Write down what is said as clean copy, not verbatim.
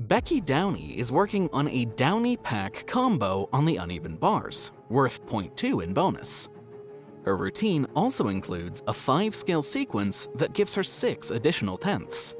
Becky Downie is working on a Downie-Pak combo on the uneven bars, worth 0.2 in bonus. Her routine also includes a 5-scale sequence that gives her 6 additional tenths.